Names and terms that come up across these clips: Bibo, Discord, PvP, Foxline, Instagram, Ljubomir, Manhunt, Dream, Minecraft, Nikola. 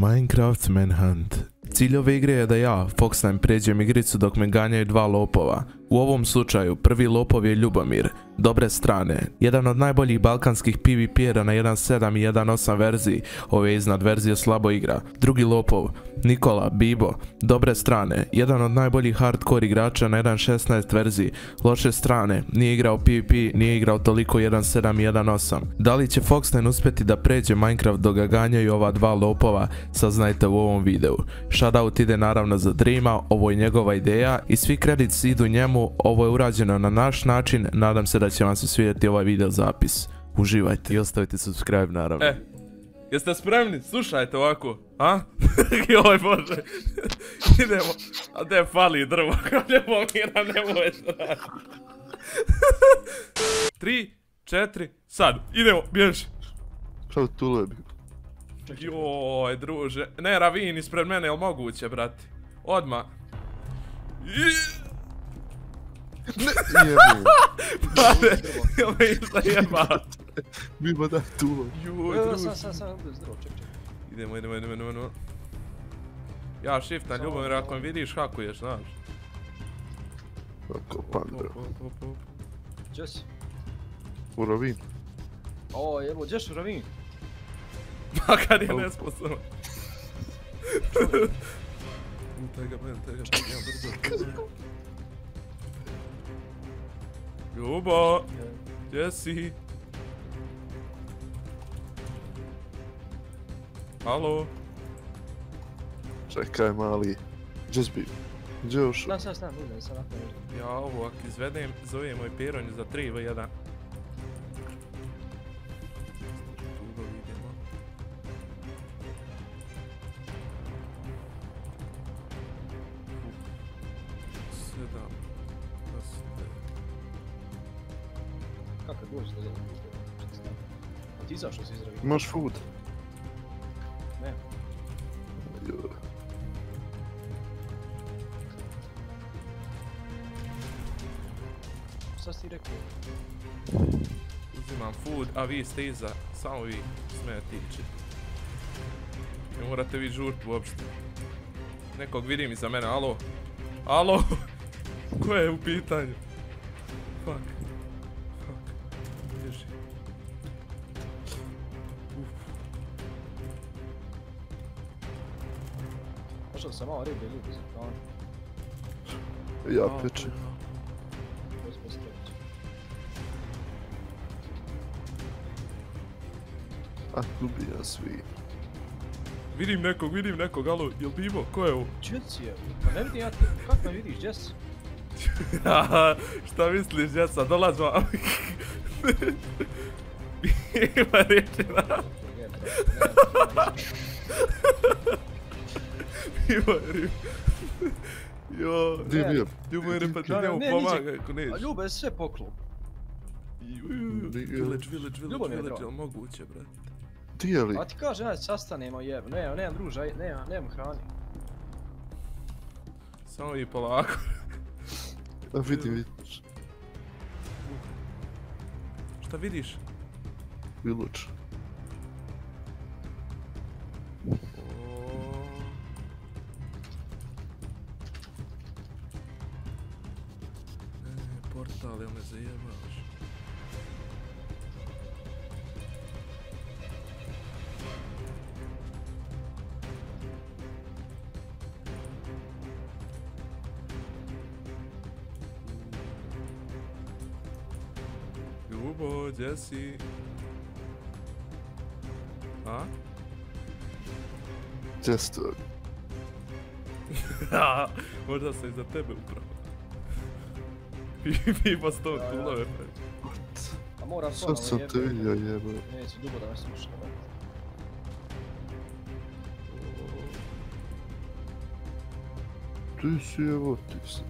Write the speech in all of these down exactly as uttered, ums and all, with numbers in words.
Minecraft Manhunt. Cilj ove igre je da ja, Foxline, pređem igricu dok me ganjaju dva lopova. U ovom slučaju prvi lopov je Ljubomir, dobre strane, jedan od najboljih balkanskih PvP-era na jedan sedam i jedan osam verziji, ove iznad verzije slabo igra. Drugi lopov, Nikola, Bibo, dobre strane, jedan od najboljih hardcore igrača na jedan šesnaest verziji, loše strane, nije igrao PvP, nije igrao toliko jedan sedam i jedan osam. Da li će Foxline uspjeti da pređe Minecraft dok ga ganjaju ova dva lopova, saznajte u ovom videu. Shoutout ide naravno za Dreama, ovo je njegova ideja i svi krediti idu njemu. Ovo je urađeno na naš način, nadam se da će vam se svidjeti ovaj video zapis. Uživajte. I ostavite subscribe naravno. E, jeste spremni? Slušajte ovako. A? Joj bože. Idemo. A gdje fali drvo? Ljubomira, nemoj strati. Tri, četiri, sad. Idemo, bježi. Šta u tulebi? Joj, druže. Ne, ravin ispred mene, jel moguće, brati? Odmah. Iiii. Ne, jebao. Pade, jel me išla jebao. Bibo daj tulo. Joj, druž. Sada, sada, sada, bez drvo, ček, ček. Idemo, idemo, idemo, idemo. Ja shift na Ljubomir, ako mi vidiš hakuješ, znaš. Ako pandro. Gdje si? U ravin. O, jebo, gdje si u ravin? Pa kad je nesposobno. Utaj ga, ben, taj ga, taj ga, brzo. Ljubo, gdje si? Halo? Čekaj mali, gdje si bio? Gdje još? Znam, znam, znam, budem sam nakon nešto. Ja ovo, ako izvedem, zove moj peronju za tri v jedan. Dugo vidimo. Sedam. Kako je goš da gledam? A ti zašto si izravio? Imaš food? Ne. Šta si ti rekao? Uzimam food, a vi ste iza. Samo vi smete tiče. Ne morate vi žurt uopšte. Nekog vidim iza mene, alo? Alo? Ko je u pitanju? Fuck. Možda sam malo ribe ljubi za kanu. Ja pečem. A dubija svi. Vidim nekog, vidim nekog, alo, jel Bibo, ko je ovo? Čuci je, pa ne vidim ja, kako me vidiš, gdje si? Šta misliš, djeca, dolaz vam. Ima rječina. Bibo je riv. Joj. Gdje je bio? Ljubo je repatljamo, pomagaj ako neći. A Ljubo je sve poklop. Village, village, village, village, ali moguće, brate. Ti je li? A ti kaže, ajde, sastanemo jeb, nemam, nemam druža, nemam, nemam hrani. Samo i polako. A vidim, vidiš. Šta vidiš? Village. Ali me zajebaš. Ljubo, gdje si? A? Gdje si to? Možda sam iza tebe upravo. Bibo s tog kulove. A moram ponovno jebe. Sad sam te vidio jebe. Neću dugo da me slušam. Ti si jebo, ti si.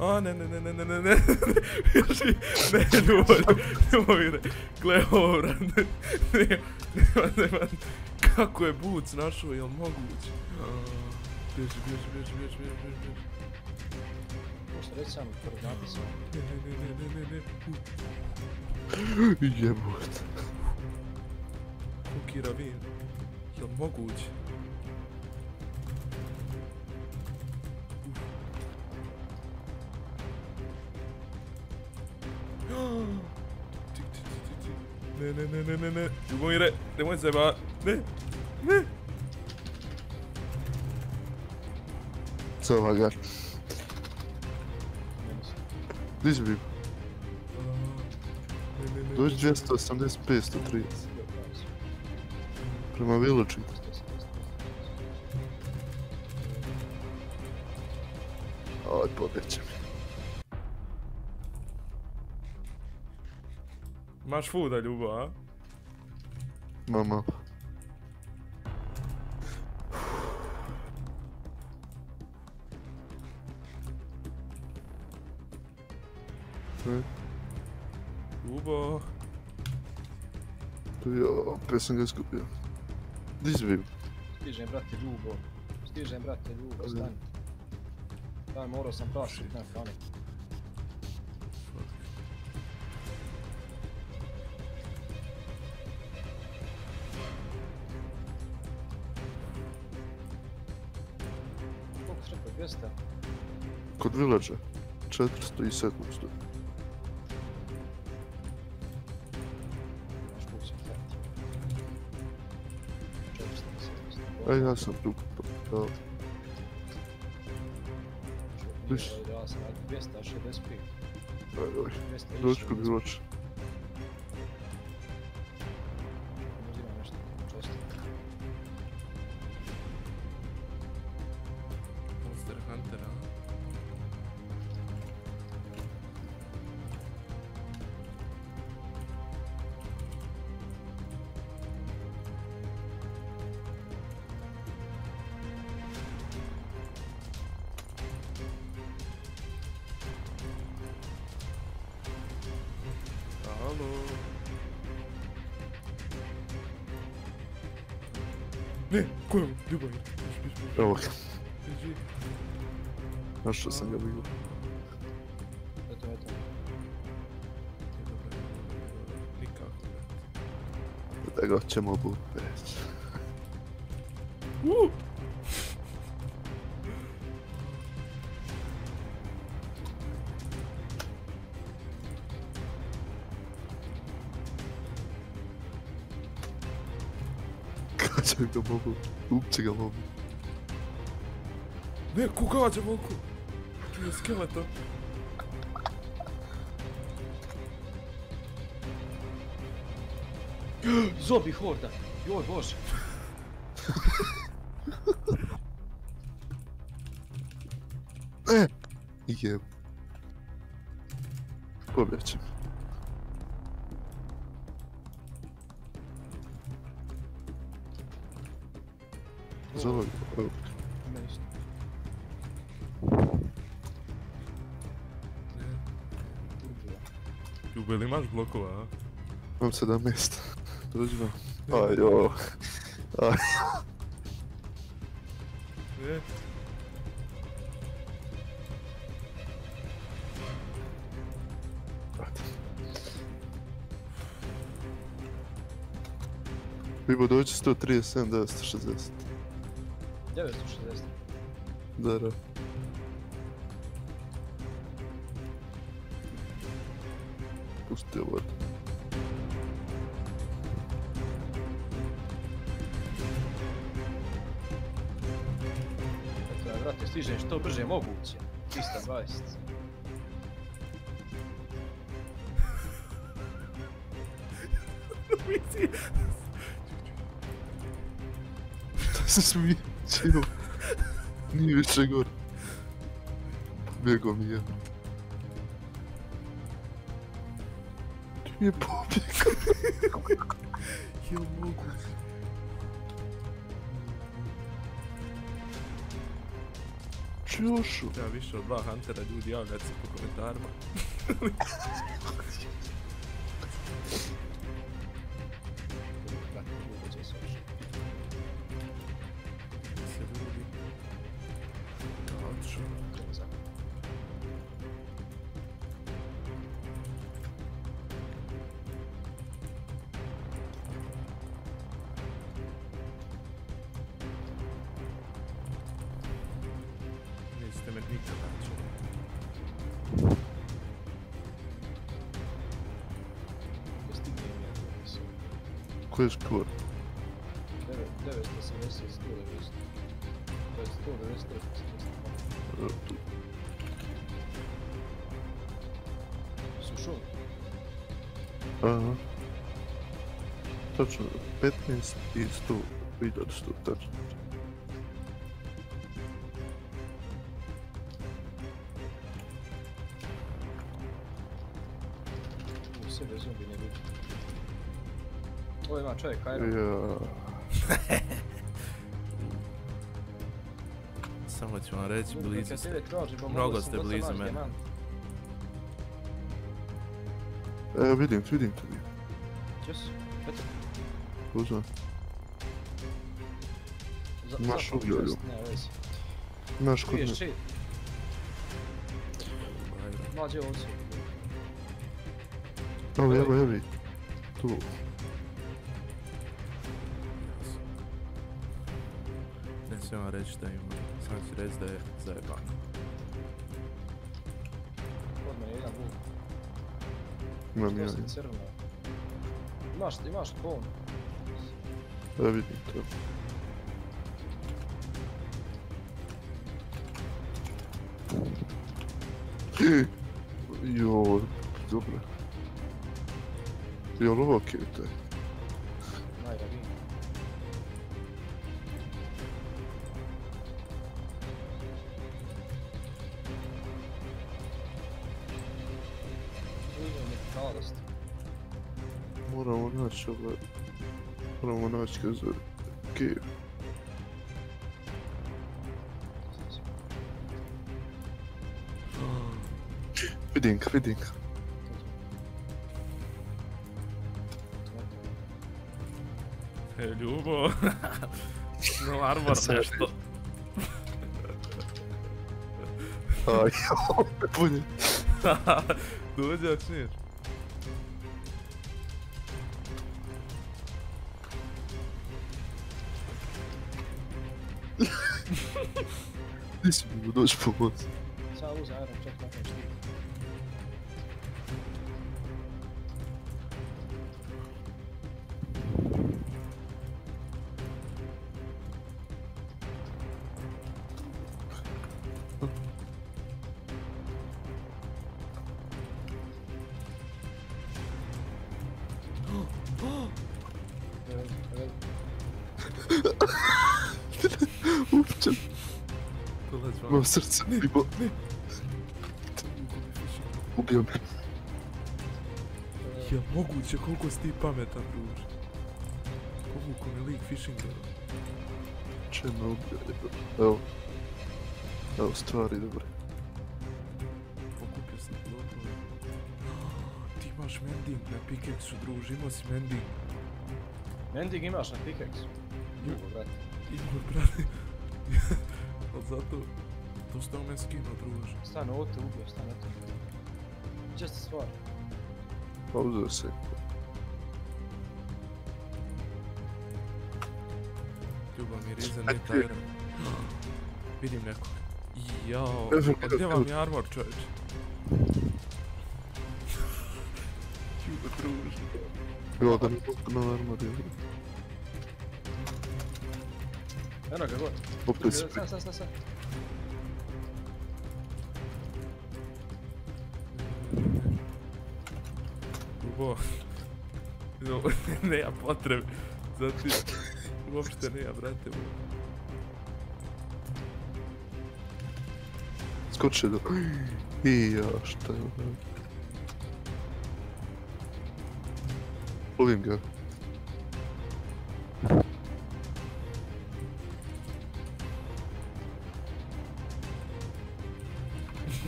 A ne ne ne ne ne ne ne ne. Ne Ljubo, Ljubo vide. Gle ovo vrat. Nema, nema. Kako je buc našao, jel moguće? Bježi, bježi, bježi, bježi, bježi, bježi. Možda reći sam prvi napisao. Ne, ne, ne, ne, ne, Jebut. Póki Ravin. Jel moguć? Ne, ne, ne, ne, ne, ne. Ljubomire, nemoj zajebavati. Ne, ne. Co uwaga? Gdzieś był? To jest dwieście osiemdziesiąt pięć, sto trzydzieści. Prima wyłączyć. Oj, powiecie mi. Masz fooda, Ljubo, a? Mama. Ljubo. Tu jo, piesem ga skupio. Gdje si bio? Stižem, brate, Ljubo. Stižem, brate, Ljubo, stani. Daj, morao sam prašiti na kanek. Kod village'a, četiristo i sedamsto. A ja sam tu kupao. Ja sam dvjesto šezdeset pet. Dođi kod village'a. Ne, ko je ovo? Ljubomir. Evo ga. Znaš što sam ga bilo? Eto, eto. Nikako. Da ga ćemo budu peći. Uuu! Kačem ga mogu, upće ga mogu. Ne, kukađem oko. Tu je skeleta. Zobi horda, joj bože. Ne, jeb. Pobjećem. Zove ga. Nešto. Ljube, li imaš blokova, a? Imam sedam mjesta. Dođi vam. Ajoj. Ajoj. Ne. Bibo, dođi sto trideset sedam, devetsto šezdeset. devetsto šezdeset. Da, da. Pusti ovo. Eto, vrate, stižem što brže moguće. dvjesto dvadeset. Visi! Šta se smije? Čilo, nije više gore. Pobjegao mi je. Nije pobjegao. Jel mogu? Čiošu. Ja više od dva huntera ljudi javljaju se po komentarima. Uvijek. mętnika walczył. Kto jest kur? Suszony. Aha. Točno, petnaest i sto, vidjeli sto, tačno. U sebe zombi ne vidim. Ovo ima čovjek, ajmo. Jaaa. Samo ću vam reći, blizu ste. Mnogo ste blizu mene. Evo vidim, vidim te vidim. Česu, petak. Uzmem. Imaš ugljedu. Imaš kod ne. Mlađe ovdje su. Evo, evo, evo. Tu. Neću vam reći da ima. Sam ću reći da je zajebano. Kod me je jedan bug. Imam jedan. Što sam crvno. Imaš, imaš bol. Da vidim to. Joj, dobro. Jel ovo okej taj? Najda vidim. Uvijem je kaladost. Moramo naći ovaj... Moramo naći ga za... Cave. Vidim ga, vidim ga. E, Ljubo! No armor nešto. Aj, opet bunje. Dođe, očinir. Gdje si mi doći pomoć? Sada uza aerom, čak nakon štiri. Upćam. Moje srce, Bibo. Ubio me. Ja moguće, koliko si ti pametan, druž. Koliko mi lik fishing gleda. Če me ubio, evo. Evo, stvari dobre. Pokupio sam dobro. Ti imaš mending na pikeksu, druž, imao si mending. Mending imaš na pikeksu? Ljubo, brate. Igor, brate. Ali zato... To što u meni skino, druž. Stan, ovo te ubio, stan, eto. Gdje ste stvar? Pa uzeo se. Ljubomir, iza ne tajram. Vidim nekog. Jao, pa gdje vam je armor, čovječ? Ljubo, druž. Jel, da mi pokno armor, jel? Eno ga, god. Opet si prije. Sad, sad, sad. Ljubo. Nema potrebe. Zatim, uopšte nema, brate. Skoče do... I ja, šta je ovo? Lovim ga.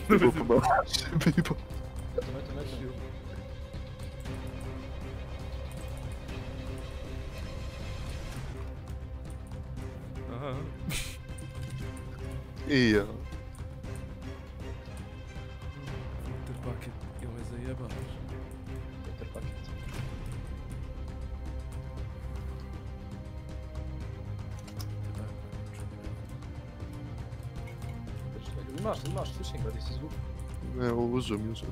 Bibo pomagaš, Bibo. Eto, eto, eto. Aha. Ija. Water bucket, joj zajebavaš. Water bucket. Šta je imaš, imaš slučajnjega, gdje si zvuk? Ne, ovo uzem, uzem.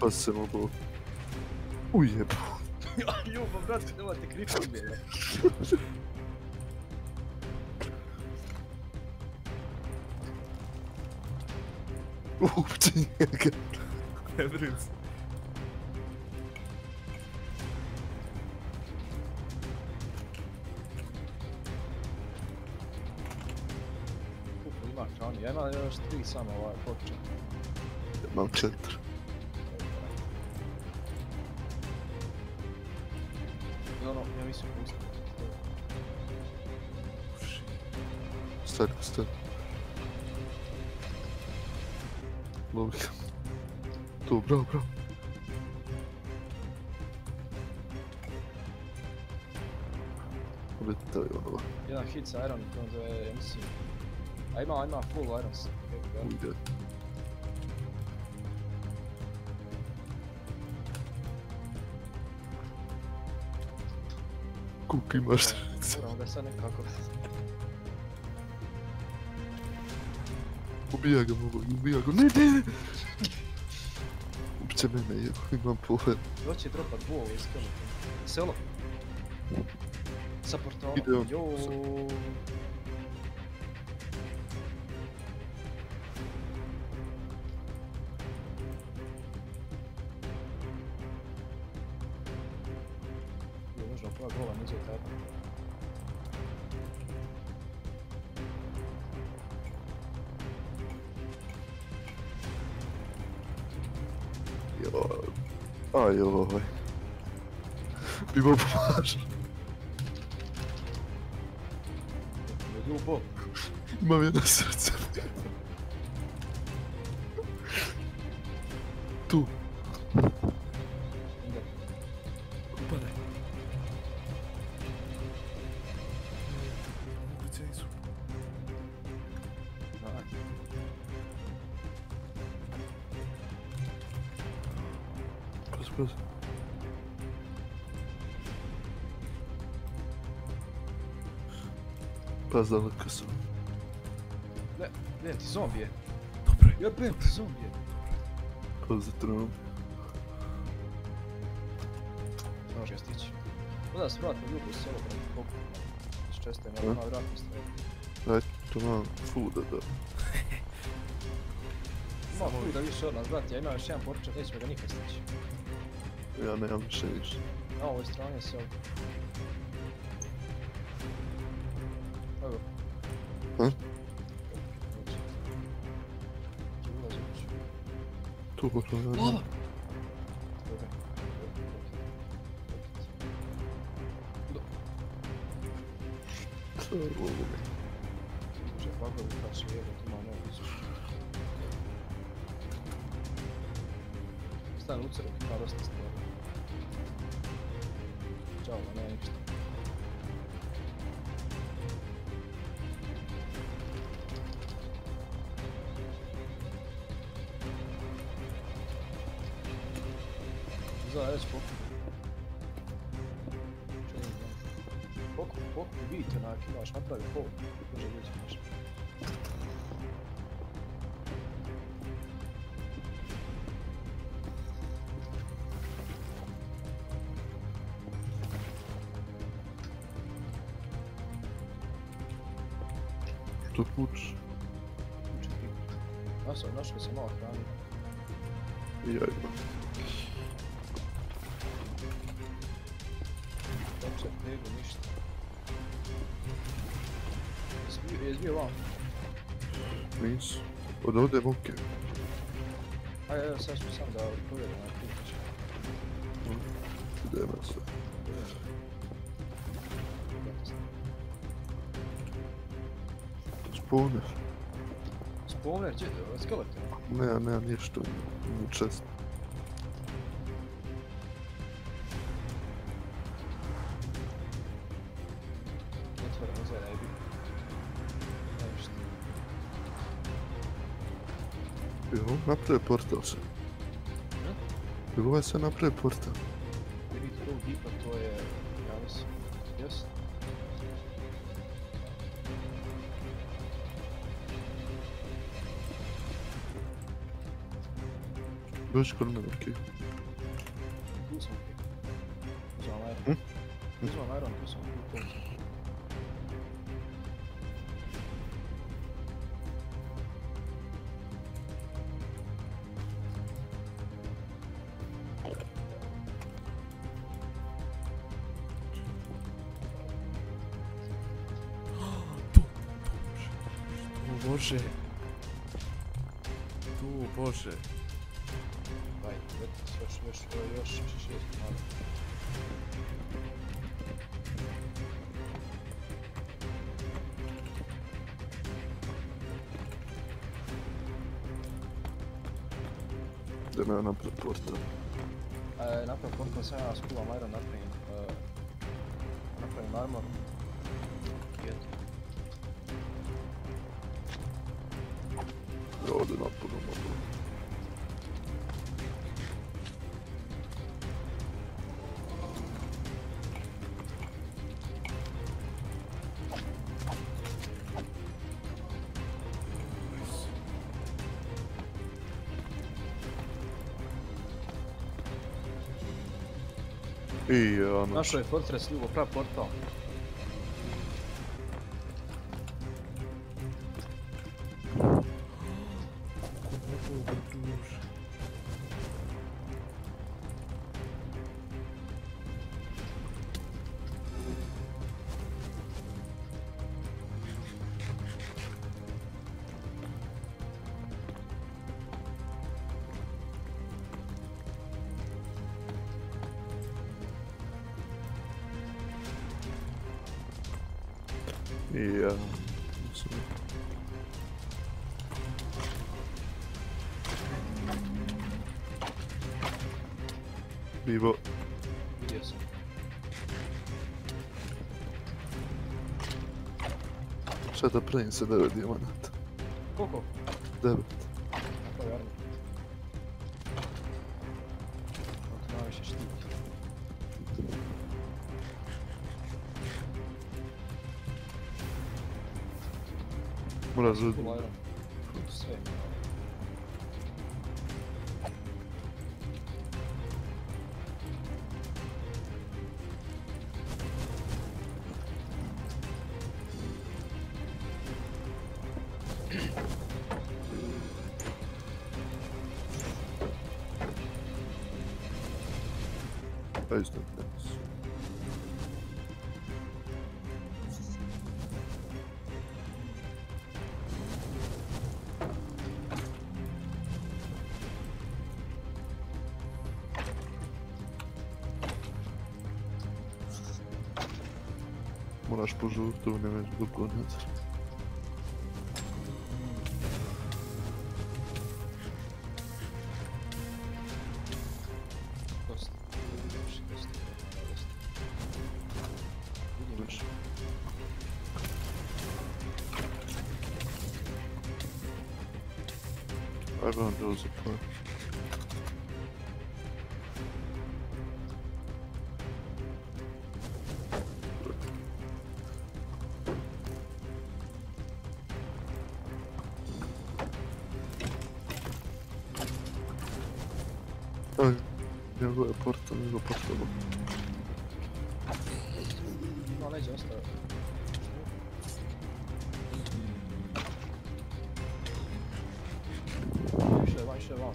Pa se mogu... Ujebo. Ljubo, bratko, nema te kripa u mene. Uopće njega. Ne brim se. Upo, ima krani. Ja imam još tri samo ovaj potče. Imam četiri. Ja mislim pustiti. Stari, stari. Lovi. Tu, bravo, bravo. Uletao je ono. Jedan hit sa Iron, onda je, ja mislim... A ima, ima full Irons. Ujde. Kuka imaš sredica. Moramo ga sad nekako. Ubija ga, ubija ga, ne, ne, ne! Uopće mene je, imam pover. Doći dropat bol, iskreno. Selo. Sa portala, jooo. Ajoj. Bibo, pomaži. Ljubo. Imam jedno srce. Tu. Upadaj. Moguće isu. Prosim, prosim. Paz da laka sam. Ne, ne, ti zombi je. Dobro. Ja prijam ti zombi je. Paz da trebam. Može ga stići. Odaj se vratno ljubo iz selo, broj kogu. Čestaj, ne odmah vratno stroj. Daj, to imam fooda da. Imam fooda više od nas, brati, ja imam još jedan porčat, nećemo ga nikad stići. Ja nemam više više. Na ovoj strani je selo. Evo. Hm? Tu gotovo je. Lava! Uđe, bagovi kad se jedu, tu imam novi izvrši. Stan ucrek, ima dosta stvari. Čao, nema ništa. Sada reći pokup. Pokup, pokup, vidite onak imaš, napravi pokup. Može vidjeti imaš. Što puči? Puči ti. Našao, našao se malo hrani. Jajba. Uopće nego ništa. Jesi bio vam? Nisu. Od ovdje je moke. Ajde, ajde, sad ću sam da povjerim na kliniče. Idemo sve. Spawner. Spawner? Gdje? Skeleton? Ne, ne, ništa. Nije čest. Otvoreno za rebi. Było na preportorze. Hmm? Było się na preportorze. Byli drugi, bo to jest... Jest? Dość kolonarki. Tu są. Tu są aeron. Tu są aeron, tu są. Boże! Tu, Boże! Daj, weszło, weszło, już, już, już, już. Dajmy na proportę. E, na proportę sam ja skuwam iron, napravim... E, napravim armor. Ja ode napolno napolno. I ja... Našao je fortress, Ljubo, prav portal. Yeah. Bibo. Yes. Šta da pravim se devet dijamanata? Koliko? Devet. Tako jarno. Od najviše štiti. Mora za... Sve. Ajde što danas. Moraš požuriti, to ne već duplo nazar. Kosti. Kosti. Kosti. Kosti. Everyone knows the point. Aj, ja go je portal, ja go portalo. No neće ostaviti. Više van, više van. Jo.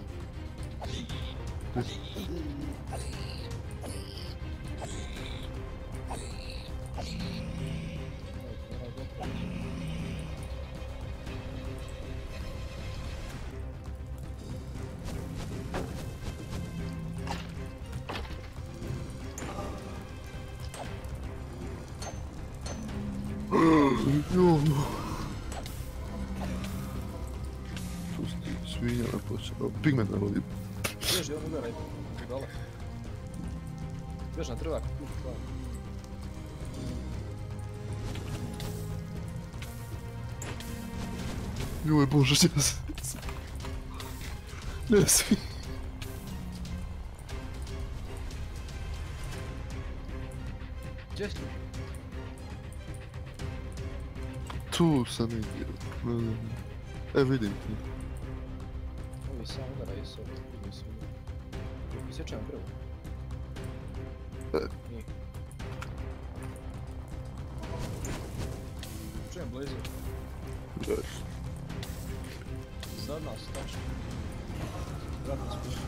Pusti, svinja na počela. Pigment na vodi. Bježi, on udaraj. Dole. Bježi na trvak. Joj bože, šta se... Listen. Just tu sam ne vidim. E vidim ti. Ovi sam udaraju s ovdje. Isječam prvo. Nije. Čujem blizu. Daš. Zad nas tačno. Zad nas piše.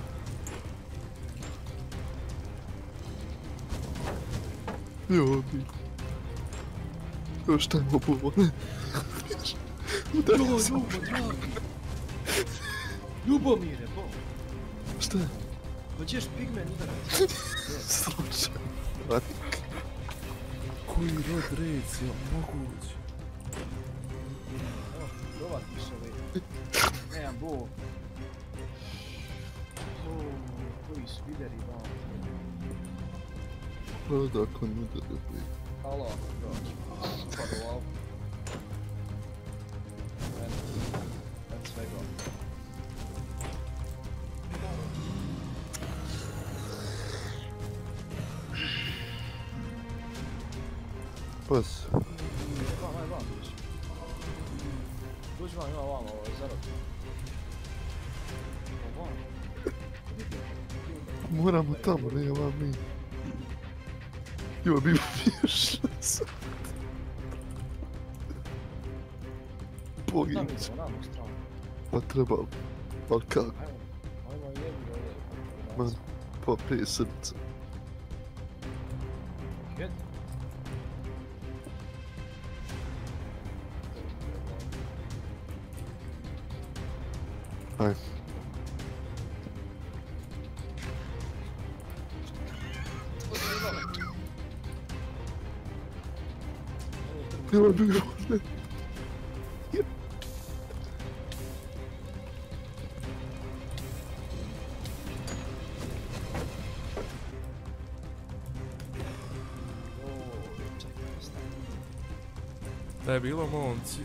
Ljubi. Još tajmo buvo. Udarja sam prvo. Ljubomire, bo. Šta je? Hoćeš pigmen udarati? Slučaj, radnik. Koji rod rejci, ja moguć. Evo, dova tiša već. Eja, bo. Koji su videri, ba. Odakle mi da da bi. Halo, dođu. Hvala. That's my god. Pas. Vam, vam, vam, dođi. Dođi vam, ima vam, ovo je zarod. Ovo vam. Moramo tamo, ne, vam mi. Ima bilo pješće sad. Boginci. Tam idemo, namo stranu. Pa treba, ali kako? Ajmo, ajmo, jebi ovdje. Pa prije srca. Kjed? Aj. Bilo je bilo ovdje. Da je bilo momci.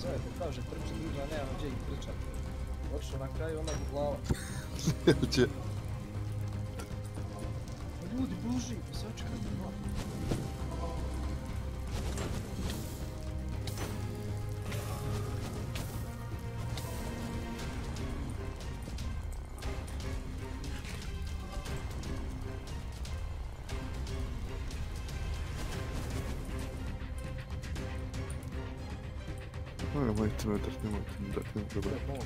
Zovete, kaže, trči druga, a nemam gdje ih trčati. Otišao na kraju, ona bi glava. Gdje? Ljudi, boži, sačekaj mi glavu. Nemojte me dati, nemojte me dati, nemojte me dati. Mogu da mi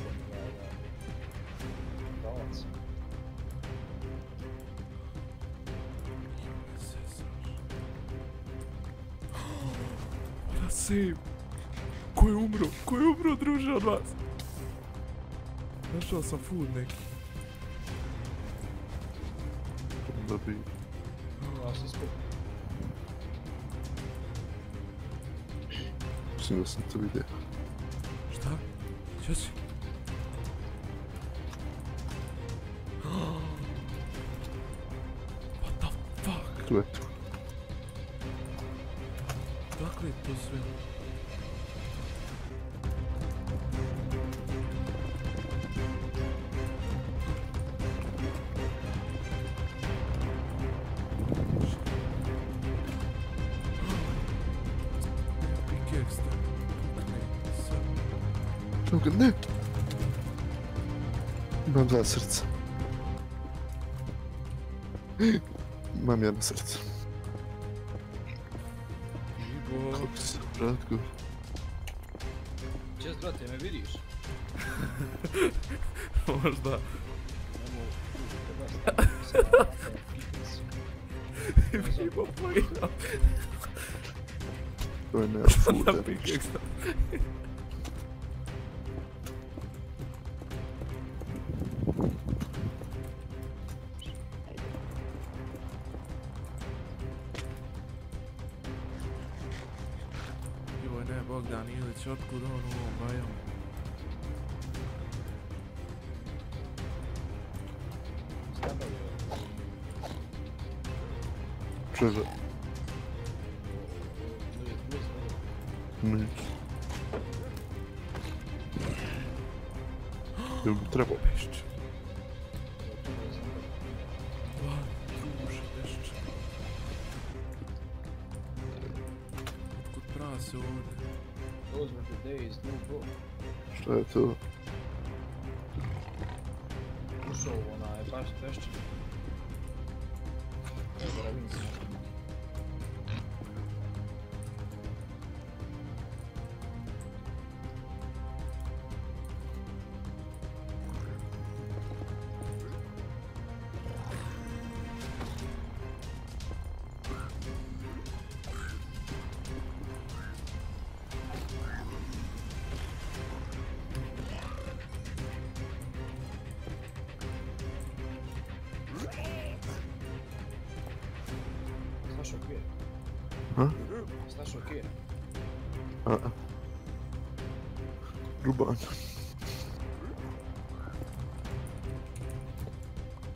dajde. Dalac. Ja sejim. Ko je umro? Ko je umro, druže, od vas? Našao sam food neki. Da bi... Ja sam skupio. Mislim da sam to vidio. Šta? Šta si? What the fuck? Tu je tu. Dakle je to sve? Ne! Imam dva srca. Imam jedno srce. Bibo! Kako si, bratko? Čez, brate, me vidiš? Možda. Bibo pojela. To je neoputa. Na pikeksta. Otkud on u ovom bajamu? Čega? Nič. Tu by trzeba jeszcze. Što je tu? Ušao onaj, baš vešće. Znaš okej? A-a. Ruban.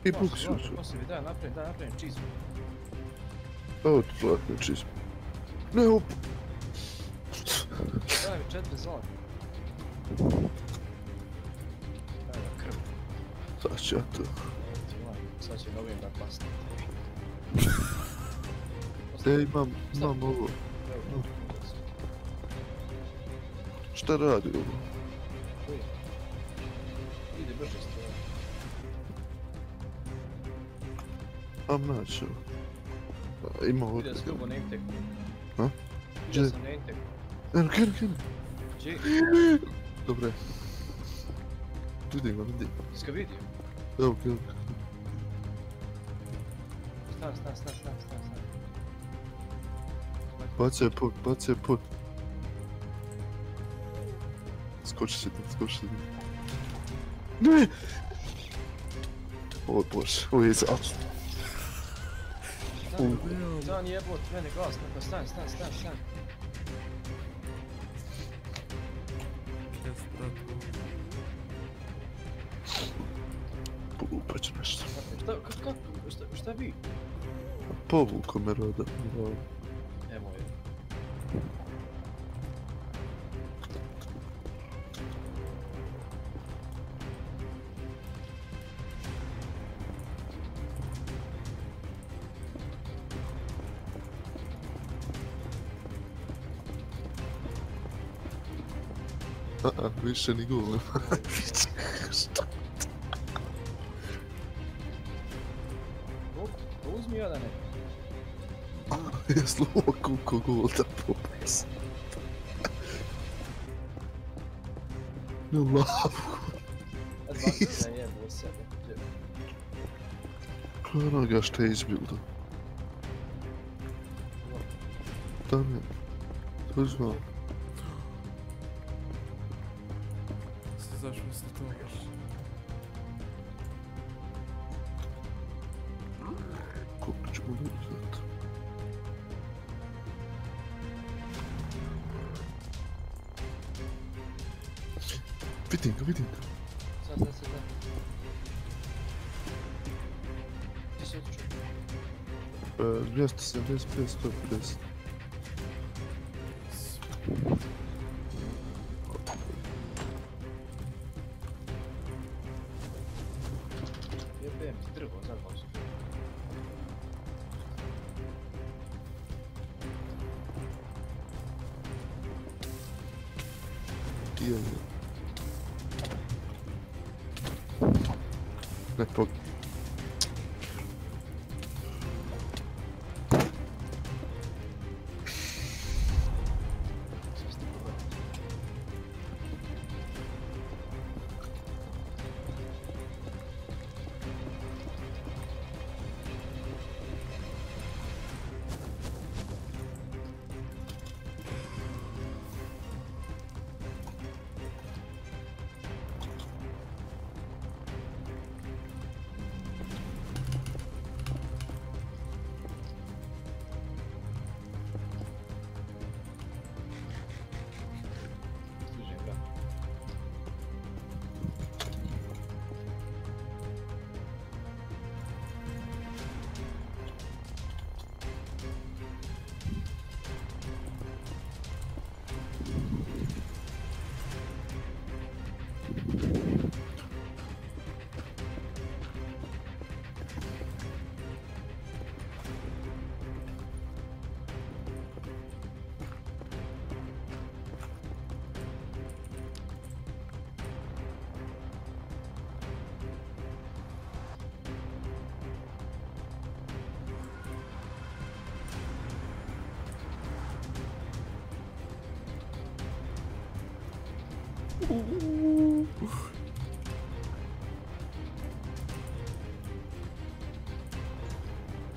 I buksuću. Daj napravim, daj napravim čizmu. Evo ti platnu čizmu. Ne op! Daj mi četiri zlata. Daj da krv. Sad ću ja to. Sad ću dobijem da pasne. Ej, imam, imam ovo. Šta radi ovo? Ide brže stvar. Am način. Ima ovo. Ide skupo na Inteku. Ha? Ide sam na Inteku. Eno, kjeno, kjeno. Gdje? Dobre. Vidim ga, vidim. Iska vidio? Evo, kjeno. Stan, stan, stan, stan, stan. Bacaj put, bacaj put. Skoči se ti, skoči se ti. Ne! O Bože, ovo je zašto. Stan jebot, mene glas, neko stan, stan, stan, stan. Polupat ću nešto. Šta bi? Povuko me roda. Evo je. A-a, više ni gulem. Šta? Uzmi jedan ne. Я слово куку голода попался. Ну лавку. Карага, что я избил да. Там нет. Ты знал. Сзади не слетаешь. Копчик будет взять. Vidim ga, vidim ga. Sad, sad, sad, sad. Gdje se otiču? dvjesto sedamdeset, dvjesto pedeset. Jebem ti drvo, zagao se. Gdje je? Ne pog... Uvijek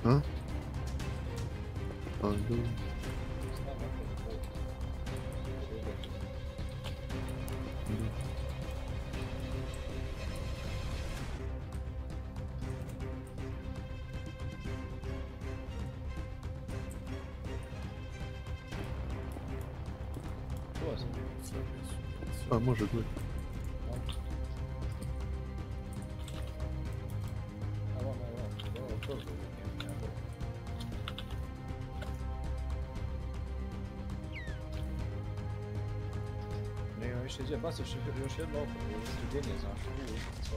Huh? Oh, no. A może go. No i on jeszcze idzie, bas jeszcze już jedno oko, bo już drugie nie znasz. Co?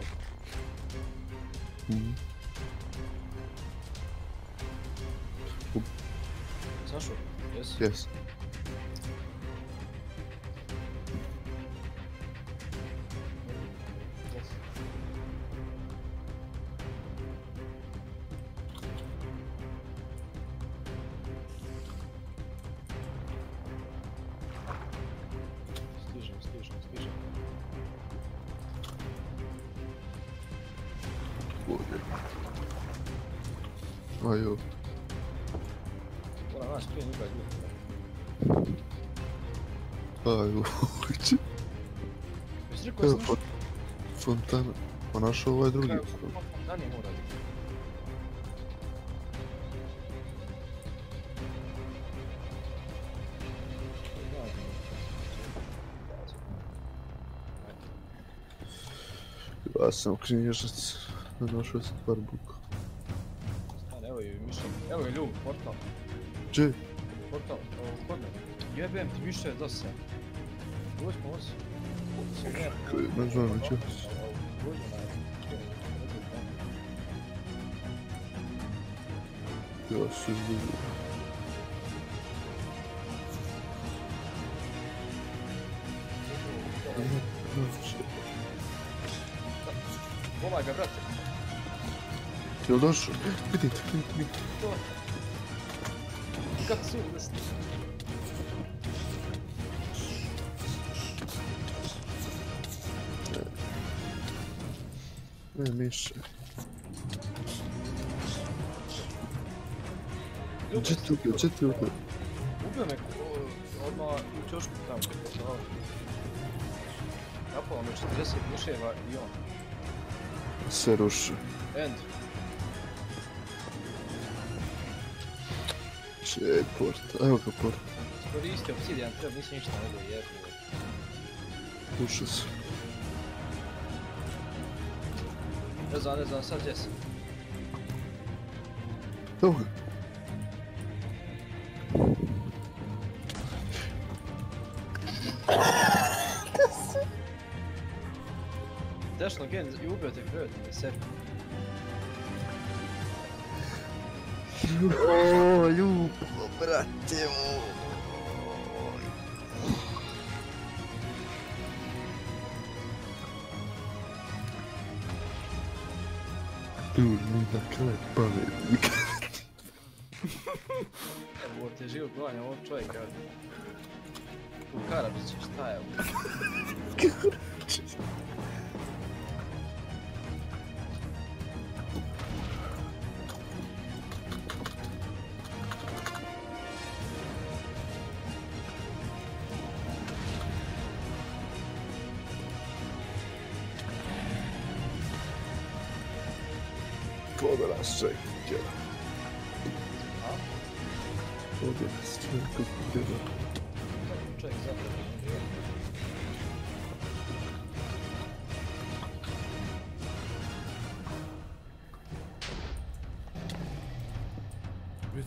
Mhm. Zaszło, jest? Jest. Aju. Ona nas pieni bagnie. Aju. Zwykłe są. Fontan. Ona naszła ovaj drugi. Fontanie mora. Ja sam krinježac našao sam par buka. Evo je Ljub, portal. Gdje? Portal, kodno. Jebem ti više da se. Uđi pomoći. Ne znam neće. Ja se izgledu. Pomaj ga, brate. Jel došao? Vidite, vidite, vidite. Kako su uvesti? Ne, miše. Gdje ti ubio, gdje ti ubio? Ubio me odmah u čošku tamo. Napalo me četrdeset miševa i on. Sve ruše. End. Ej, port, evo ga port. Skoristio obsidijan, treba nisi ništa nego jedno. Ušao sam. Ne znam, ne znam, sad gdje sam. Evo ga. Dešno gen i ubio te krvete na sebi. Oooo, Ljubo, brate moj. Dude, mi dakle pametni. Evo te život glanja ovog čovjeka. U Karabići, šta je ovo? Karabići. Podelaš čovjek djela. Podelaš čovjek djela. Čovjek zapravo djela. Vidi. What?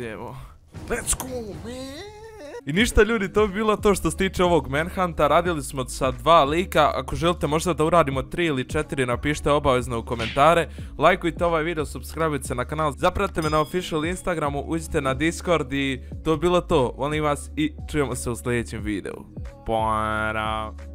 ide, evo. Let's go, man! I ništa ljudi, to bi bilo to što se tiče ovog Manhunta. Radili smo sa dva lika. Ako želite možda da uradimo tri ili četiri, napišite obavezno u komentare. Lajkujte ovaj video, subscribeujte se na kanal, zapratite me na official Instagramu, uđite na Discord i to bi bilo to. Volim vas i čujemo se u sljedećem videu. Poara.